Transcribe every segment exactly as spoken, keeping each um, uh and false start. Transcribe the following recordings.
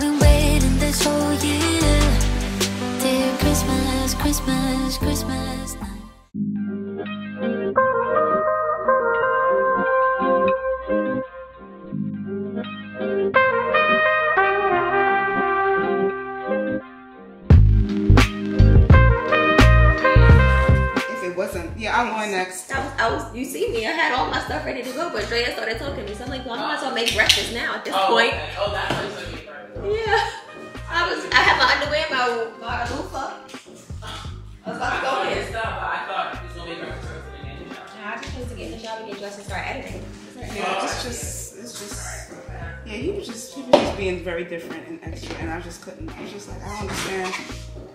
I've been waiting this whole year. Dear Christmas, Christmas, Christmas night. If it wasn't, yeah, I'm going next. I was, I was, you see me, I had all my stuff ready to go, but Drea started talking to me, so I'm like, well, I might as well make breakfast now at this oh, point. Okay. Oh, that's what you're looking for. Yeah. I was, I had my underwear, my, my loofah. I was about to go in. I thought it was going to be breakfast in the shower. No, I just used to get in the shower and get dressed and start editing. Yeah, it's just, it's just, yeah, you were just, people just being very different and extra, and I just couldn't, I was just like, I don't understand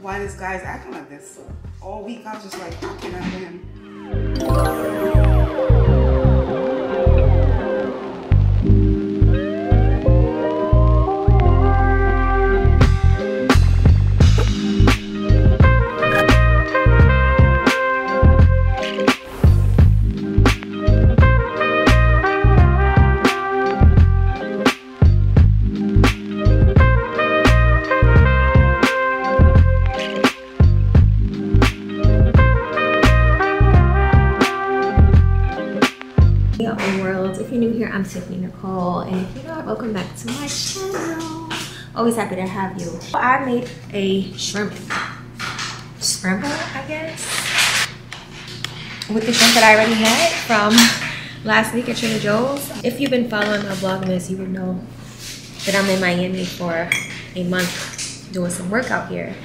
why this guy's acting like this. All week I was just like, I can't help him. I'm Tiffany Nicole, and if you're not, welcome back to my channel. Always happy to have you. I made a shrimp scramble, I guess, with the shrimp that I already had from last week at Trader Joe's. If you've been following my Vlogmas, you would know that I'm in Miami for a month doing some work out here.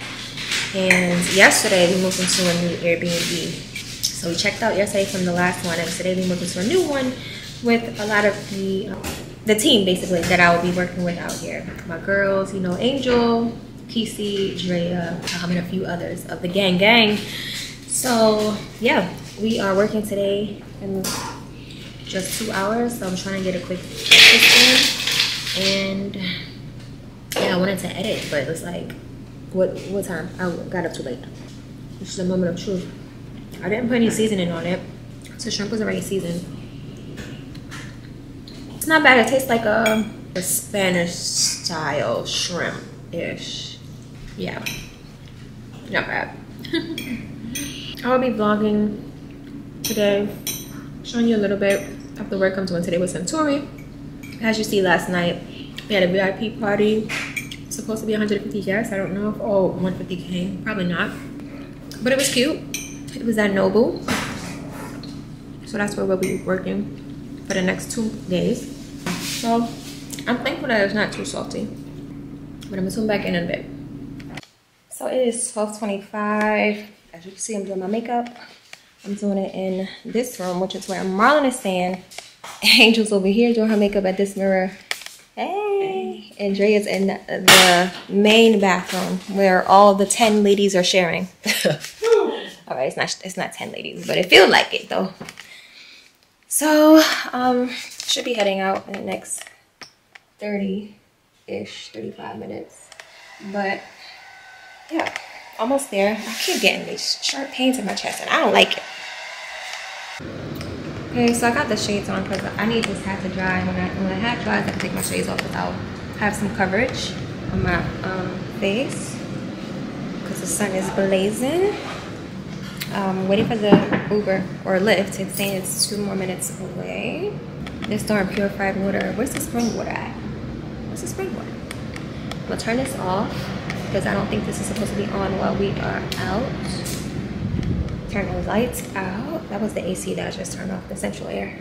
And yesterday we moved into a new Airbnb. So we checked out yesterday from the last one, and today we moved into a new one with a lot of the um, the team, basically, that I will be working with out here. My girls, you know, Angel, P C, Drea, um, and a few others of the gang gang. So yeah, we are working today in just two hours. So I'm trying to get a quick breakfast in. And yeah, I wanted to edit, but it was like, what what time? I got up too late. This is the moment of truth. I didn't put any seasoning on it. So shrimp was already seasoned. It's not bad. It tastes like a, a Spanish style shrimp ish. Yeah, not bad. I will be vlogging today, showing you a little bit of the work I'm doing today with Suntory. As you see, last night we had a V I P party. It's supposed to be one hundred fifty guests. I don't know if oh one hundred fifty came, probably not, but it was cute. It was at Nobu, so that's where we'll be working for the next two days. So I'm thankful that it's not too salty, but I'm gonna tune back in in a bit. So it is twelve twenty-five. As you can see, I'm doing my makeup. I'm doing it in this room, which is where Marlon is staying. Angel's over here doing her makeup at this mirror. Hey! And Drea's in the main bathroom where all the ten ladies are sharing. All right, it's not, it's not ten ladies, but it feels like it though. So, um, should be heading out in the next thirty-ish, thirty-five minutes. But, yeah, almost there. I keep getting these sharp pains in my chest, and I don't like it. Okay, so I got the shades on because I need this hat to dry. When I, when the hat dries, I can take my shades off without have some coverage on my um, face because the sun is blazing. Um, waiting for the Uber or Lyft. It's saying it's two more minutes away. This darn purified water. Where's the spring water at? Where's the spring water? I'm gonna turn this off because I don't think this is supposed to be on while we are out. Turn the lights out. That was the A C that I just turned off, the central air.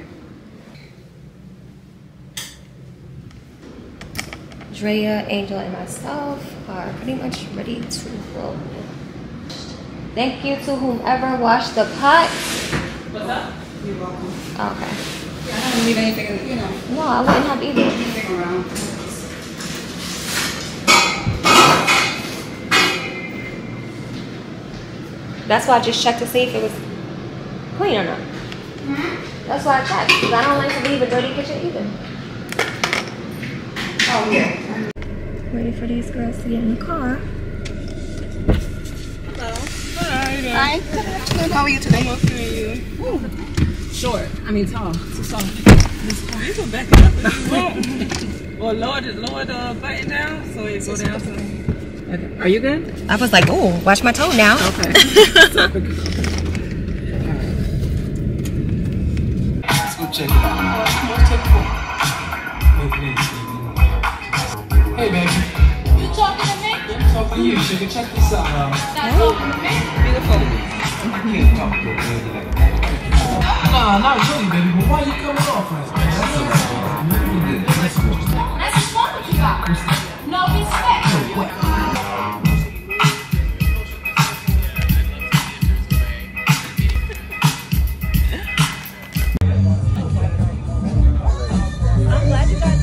Drea, Angel, and myself are pretty much ready to roll. Thank you to whomever washed the pot. What's up? You're welcome. Okay. Yeah, I don't need anything, you know. No, I wouldn't have either. Anything around. That's why I just checked to see if it was clean or not. Mm-hmm. That's why I checked, because I don't like to leave a dirty kitchen either. Oh, yeah. Waiting for these girls to get in the car. Hi, how are you today? I'm okay, you. Ooh. Short, I mean tall, so soft. You can back it up if you want. Well, lower the, lower the button now so it go down to... Okay. Are you good? I was like, oh, watch my toe now. Okay. So quick. Right. Let's go check it out. Hey, baby. You talking to me? I'm talking to you. Sugar, check this out now. Stop talking to me? Beautiful. I can't talk to you like that. Nah, not really, baby. But why are you coming off like that? That's all right. Let's go. No respect. No, what? I'm glad you got it.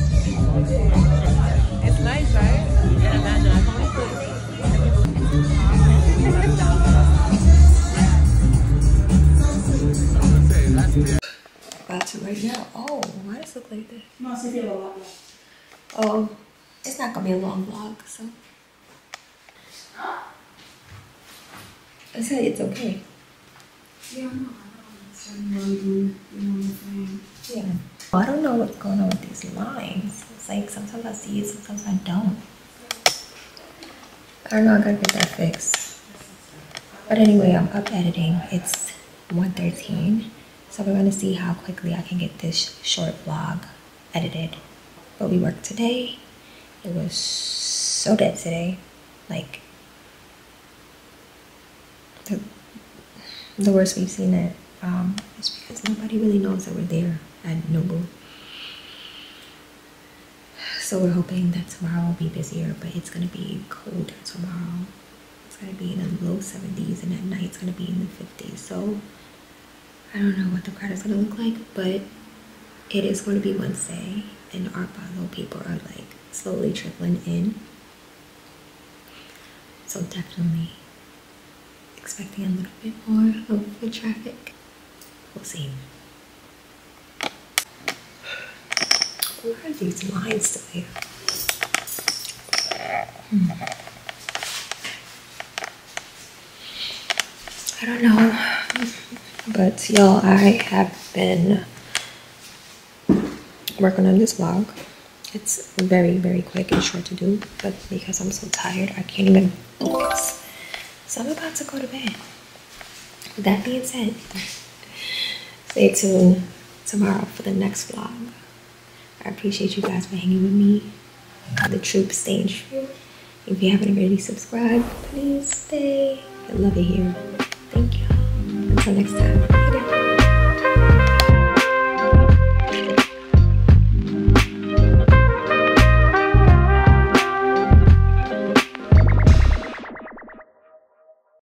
It's nice, right? Yeah, I know. It's only food. About to right now. Oh, why does it look like that? No, it's gonna be a lot left. Oh. It's not gonna be a long vlog, so I said it's okay. Yeah, I know. I know. Yeah. Well, I don't know what's going on with these lines. It's like sometimes I see it, sometimes I don't. I don't know. I gotta get that fixed. But anyway, I'm up editing. It's one thirteen, so we're gonna see how quickly I can get this short vlog edited. But we worked today. It was so dead today, like the, the worst we've seen it. Um, it's because nobody really knows that we're there at Nobu. So we're hoping that tomorrow will be busier, but it's gonna be colder tomorrow. It's gonna be in the low seventies, and at night it's gonna be in the fifties. So I don't know what the crowd is gonna look like, but it is going to be Wednesday, and our Basel people are like slowly trickling in, so definitely expecting a little bit more of the traffic. We'll see. Where are these lines still here? Hmm. I don't know, but y'all, I have been working on this vlog. It's very very quick and short to do, but because I'm so tired I can't even focus, so I'm about to go to bed. That being said, stay tuned tomorrow for the next vlog. I appreciate you guys for hanging with me. The troop staying true. If you haven't already subscribed, please stay. I love it here. Thank you. Until next time.